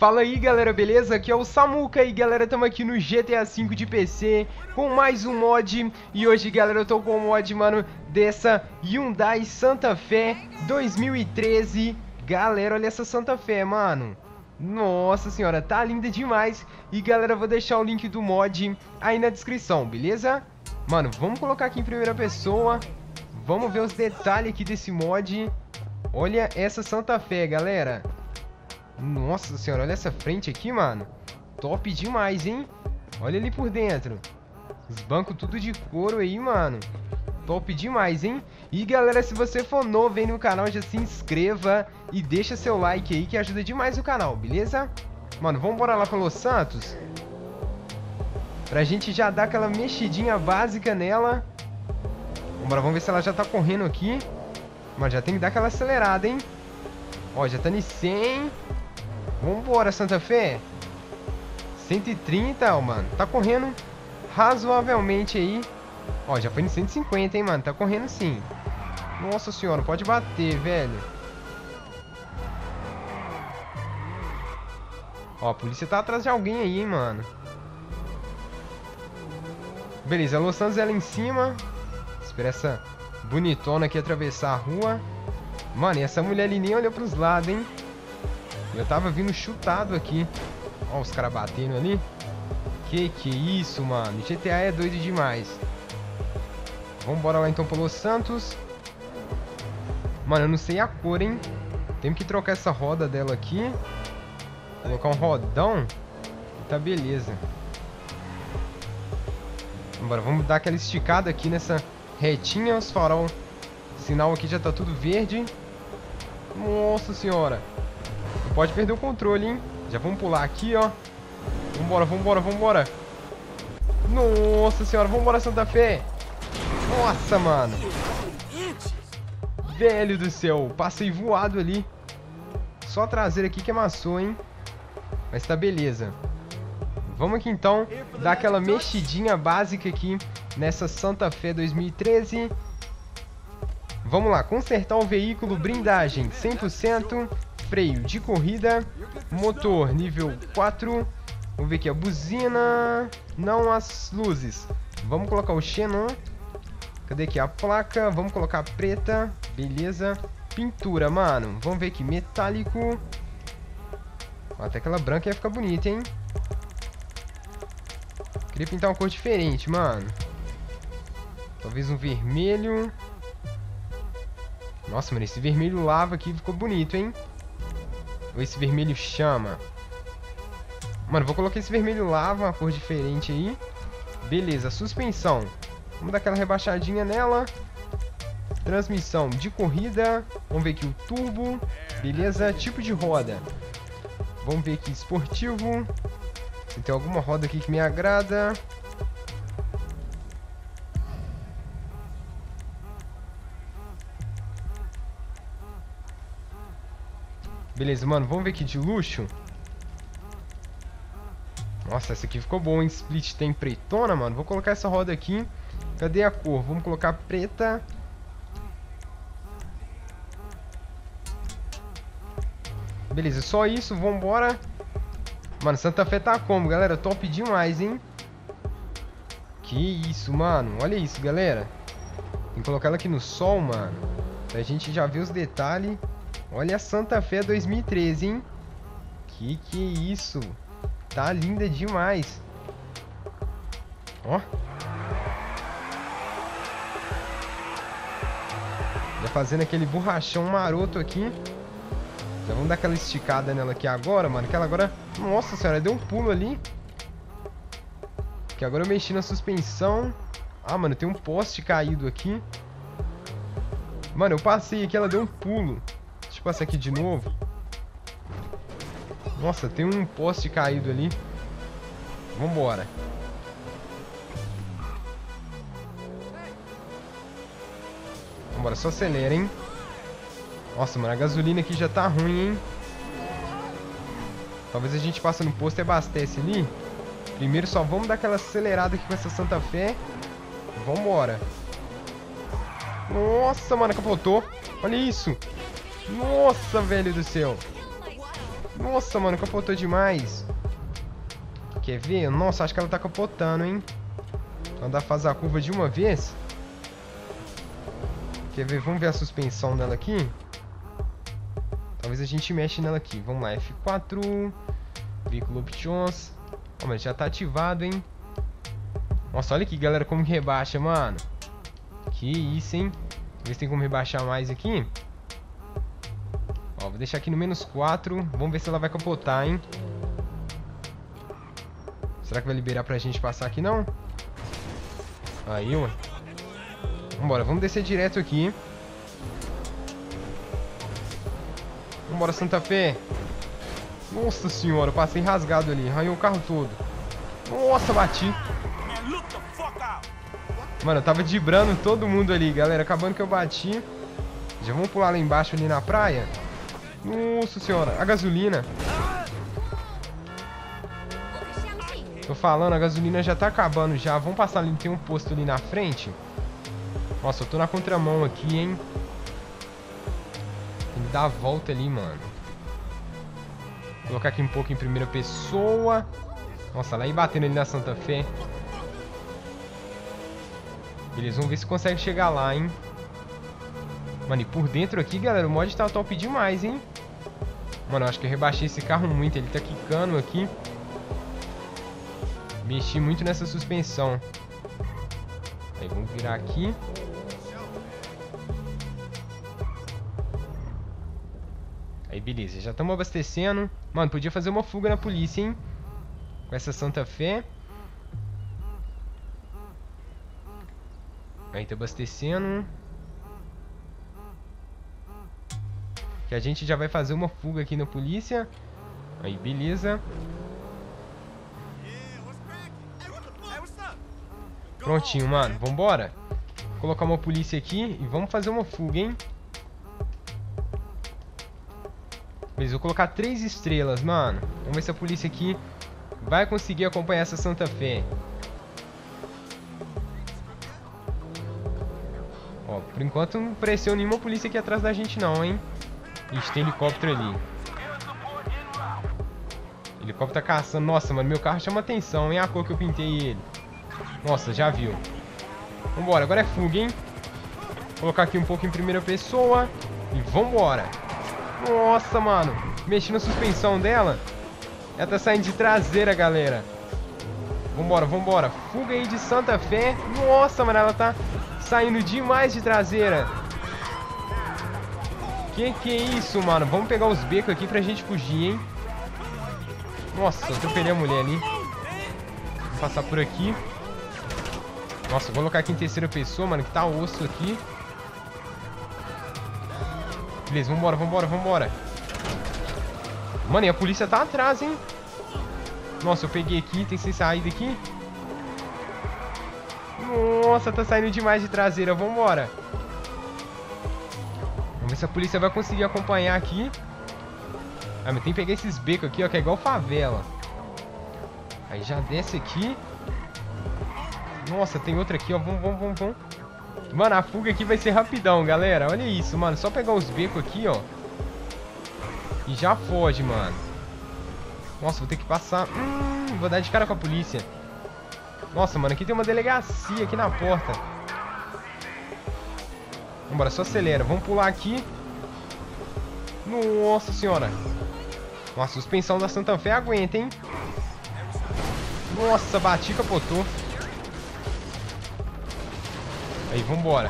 Fala aí galera, beleza? Aqui é o Samuca e galera, estamos aqui no GTA V de PC com mais um mod. E hoje galera, eu tô com o mod, mano, dessa Hyundai Santa Fé 2013. Galera, olha essa Santa Fé, mano. Nossa senhora, tá linda demais. E galera, eu vou deixar o link do mod aí na descrição, beleza? Mano, vamos colocar aqui em primeira pessoa. Vamos ver os detalhes aqui desse mod. Olha essa Santa Fé, galera. Nossa senhora, olha essa frente aqui, mano. Top demais, hein? Olha ali por dentro. Os bancos tudo de couro aí, mano. Top demais, hein? E galera, se você for novo aí no canal, já se inscreva e deixa seu like aí, que ajuda demais o canal, beleza? Mano, vamos bora lá pra Los Santos? Pra gente já dar aquela mexidinha básica nela. Vambora, vamos ver se ela já tá correndo aqui. Mas já tem que dar aquela acelerada, hein? Ó, já tá em 100. Vambora, Santa Fé. 130, ó, mano. Tá correndo razoavelmente aí. Ó, já foi em 150, hein, mano. Tá correndo sim. Nossa senhora, pode bater, velho. Ó, a polícia tá atrás de alguém aí, hein, mano. Beleza, a Los Santos é lá em cima. Espera essa bonitona aqui atravessar a rua. Mano, e essa mulher ali nem olhou pros lados, hein. Eu tava vindo chutado aqui. Ó, os caras batendo ali. Que isso, mano. GTA é doido demais. Vambora lá então pro Los Santos. Mano, eu não sei a cor, hein. Temos que trocar essa roda dela aqui. Colocar um rodão. Tá beleza. Vambora, vamos dar aquela esticada aqui nessa retinha. Os farol. O sinal aqui já tá tudo verde. Nossa senhora. Pode perder o controle, hein? Já vamos pular aqui, ó. Vambora, vambora, vambora. Nossa senhora, vambora, Santa Fé. Nossa, mano. Velho do céu, passei voado ali. Só a traseira aqui que amassou, hein? Mas tá beleza. Vamos aqui então dar aquela mexidinha básica aqui nessa Santa Fé 2013. Vamos lá, consertar o veículo, blindagem 100%. Freio de corrida, motor nível 4, vamos ver aqui a buzina, não as luzes, vamos colocar o xenon, cadê aqui a placa, vamos colocar a preta, beleza, pintura, mano, vamos ver aqui, metálico, até aquela branca ia ficar bonita, hein, queria pintar uma cor diferente, mano, talvez um vermelho, nossa, mano, esse vermelho lava aqui ficou bonito, hein. Esse vermelho chama. Mano, vou colocar esse vermelho lava, uma cor diferente aí. Beleza, suspensão. Vamos dar aquela rebaixadinha nela. Transmissão de corrida. Vamos ver aqui o turbo. Beleza, tipo de roda. Vamos ver aqui esportivo. Se tem alguma roda aqui que me agrada. Beleza, mano, vamos ver aqui de luxo. Nossa, essa aqui ficou boa, hein? Split tem pretona, mano. Vou colocar essa roda aqui. Cadê a cor? Vamos colocar preta. Beleza, só isso, vambora. Mano, Santa Fé tá como, galera? Top demais, hein? Que isso, mano. Olha isso, galera. Tem que colocar ela aqui no sol, mano. Pra gente já ver os detalhes. Olha a Santa Fé 2013, hein? Que é isso? Tá linda demais. Ó. Já fazendo aquele borrachão maroto aqui. Já vamos dar aquela esticada nela aqui agora, mano. Que ela agora... Nossa senhora, deu um pulo ali. Que agora eu mexi na suspensão. Ah, mano, tem um poste caído aqui. Mano, eu passei aqui, ela deu um pulo. Deixa eu passar aqui de novo. Nossa, tem um poste caído ali. Vambora. Vambora, só acelera, hein. Nossa, mano, a gasolina aqui já tá ruim, hein. Talvez a gente passe no posto e abastece ali. Primeiro só vamos dar aquela acelerada aqui com essa Santa Fé. Vambora. Nossa, mano, capotou. Olha isso. Nossa, velho do céu. Nossa, mano, capotou demais. Quer ver? Nossa, acho que ela tá capotando, hein? Mandar fazer a curva de uma vez. Quer ver? Vamos ver a suspensão dela aqui. Talvez a gente mexe nela aqui. Vamos lá, F4. Veículo options. Ó, mas já tá ativado, hein? Nossa, olha aqui, galera, como que rebaixa, mano. Que isso, hein? Vamos ver se tem como rebaixar mais aqui. Ó, vou deixar aqui no menos 4. Vamos ver se ela vai capotar, hein? Será que vai liberar pra gente passar aqui, não? Aí, ué. Vambora, vamos descer direto aqui. Vambora, Santa Fé. Nossa senhora, eu passei rasgado ali. Arranhou o carro todo. Nossa, bati. Mano, eu tava dibrando todo mundo ali, galera. Acabando que eu bati. Já vamos pular lá embaixo ali na praia. Nossa senhora, a gasolina. Tô falando, a gasolina já tá acabando já. Vamos passar ali, tem um posto ali na frente. Nossa, eu tô na contramão aqui, hein? Tem que dar a volta ali, mano. Vou colocar aqui um pouco em primeira pessoa. Nossa, lá e batendo ali na Santa Fé. Beleza, vamos ver se consegue chegar lá, hein? Mano, e por dentro aqui, galera, o mod tá top demais, hein? Mano, eu acho que eu rebaixei esse carro muito. Ele tá quicando aqui. Mexi muito nessa suspensão. Aí, vamos virar aqui. Aí, beleza. Já estamos abastecendo. Mano, podia fazer uma fuga na polícia, hein? Com essa Santa Fé. Aí, tá abastecendo. Que a gente já vai fazer uma fuga aqui na polícia. Aí, beleza. Prontinho, mano. Vambora. Vou colocar uma polícia aqui e vamos fazer uma fuga, hein? Beleza, vou colocar 3 estrelas, mano. Vamos ver se a polícia aqui vai conseguir acompanhar essa Santa Fé. Ó, por enquanto não apareceu nenhuma polícia aqui atrás da gente não, hein? Ixi, tem helicóptero ali. O helicóptero tá caçando. Nossa, mano, meu carro chama atenção, hein? A cor que eu pintei ele. Nossa, já viu. Vambora, agora é fuga, hein? Vou colocar aqui um pouco em primeira pessoa. E vambora. Nossa, mano. Mexi na suspensão dela. Ela tá saindo de traseira, galera. Vambora, vambora. Fuga aí de Santa Fé. Nossa, mano, ela tá saindo demais de traseira. Que é isso, mano? Vamos pegar os becos aqui pra gente fugir, hein? Nossa, atropelei a mulher ali. Vou passar por aqui. Nossa, vou colocar aqui em terceira pessoa, mano, que tá osso aqui. Beleza, vambora, vambora, vambora. Mano, e a polícia tá atrás, hein? Nossa, eu peguei aqui, tem sem saída aqui. Nossa, tá saindo demais de traseira, vambora. Vamos ver se a polícia vai conseguir acompanhar aqui. Ah, mas tem que pegar esses becos aqui, ó, que é igual favela. Aí já desce aqui. Nossa, tem outra aqui, ó. Vamos, vamos, vamos, vamos. Mano, a fuga aqui vai ser rapidão, galera. Olha isso, mano. Só pegar os becos aqui, ó. E já foge, mano. Nossa, vou ter que passar. Vou dar de cara com a polícia. Nossa, mano, aqui tem uma delegacia aqui na porta. Vambora, só acelera. Vamos pular aqui. Nossa senhora. Nossa, a suspensão da Santa Fé aguenta, hein? Nossa, bati, capotou. Aí, vambora.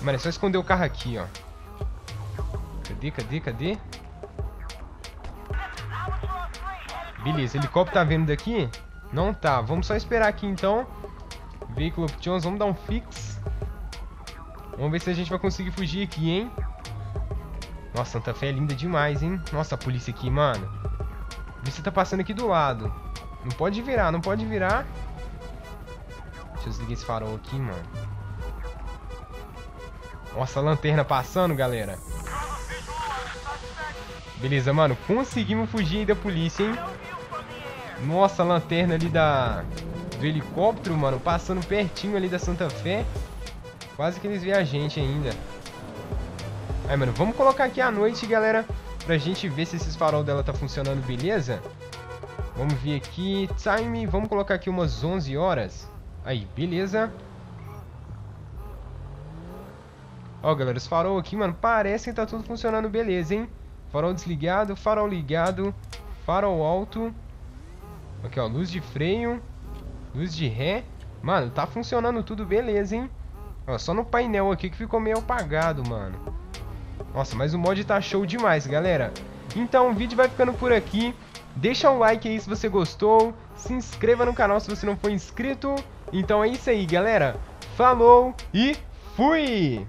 Mano, é só esconder o carro aqui, ó. Cadê, cadê, cadê? Beleza, helicóptero tá vendo daqui? Não tá, vamos só esperar aqui então. Veículo options, vamos dar um fix. Vamos ver se a gente vai conseguir fugir aqui, hein? Nossa, Santa Fé é linda demais, hein? Nossa, a polícia aqui, mano. Você tá passando aqui do lado. Não pode virar, não pode virar. Deixa eu desligar esse farol aqui, mano. Nossa, a lanterna passando, galera. Beleza, mano. Conseguimos fugir aí da polícia, hein? Nossa, a lanterna ali do helicóptero, mano. Passando pertinho ali da Santa Fé. Quase que eles veem a gente ainda. Aí, mano, vamos colocar aqui à noite, galera, pra gente ver se esses farol dela tá funcionando, beleza? Vamos vir aqui, time, vamos colocar aqui umas 11 horas. Aí, beleza. Ó, galera, os farol aqui, mano, parece que tá tudo funcionando, beleza, hein? Farol desligado, farol ligado, farol alto. Aqui, ó, luz de freio, luz de ré. Mano, tá funcionando tudo, beleza, hein? Ó, só no painel aqui que ficou meio apagado, mano. Nossa, mas o mod tá show demais, galera. Então, o vídeo vai ficando por aqui. Deixa um like aí se você gostou, se inscreva no canal se você não for inscrito. Então é isso aí, galera. Falou e fui!